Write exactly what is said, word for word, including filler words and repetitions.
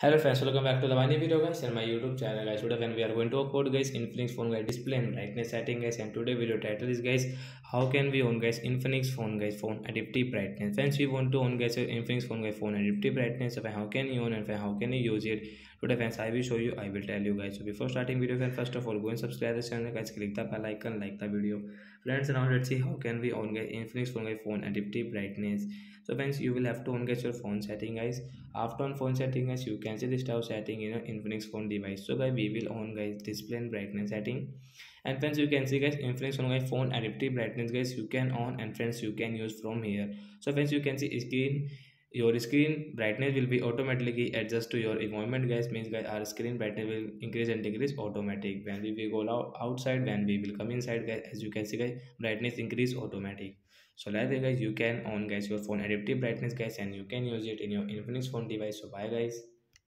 Hello friends, welcome back to the my new video guys and my YouTube channel guys. Today when we are going to talk about guys Infinix phone guys display and brightness setting guys, and today video title is guys how can we on guys Infinix phone guys phone adaptive brightness. Friends, we want to on guys Infinix phone guys phone adaptive brightness. So how can you on and how can you use it? Today friends, I will show you, I will tell you guys. So before starting video friends, first of all go and subscribe the channel guys, click the bell icon, like the video. Friends, now let's see how can we on guys Infinix phone guys phone adaptive brightness. So friends, you will have to on guys your phone setting guys. After on phone setting guys, you can cancel this type of setting in an Infinix phone device. So guys, we will on guys display and brightness setting, and friends you can see guys Infinix phone guys phone adaptive brightness guys you can on, and friends you can use from here. So friends, you can see screen your screen brightness will be automatically adjust to your environment guys, means guys our screen brightness will increase and decrease automatic. When we will go out outside, when we will come inside guys, as you can see guys brightness increase automatic. So like that guys you can on guys your phone adaptive brightness guys, and you can use it in your Infinix phone device. So bye guys.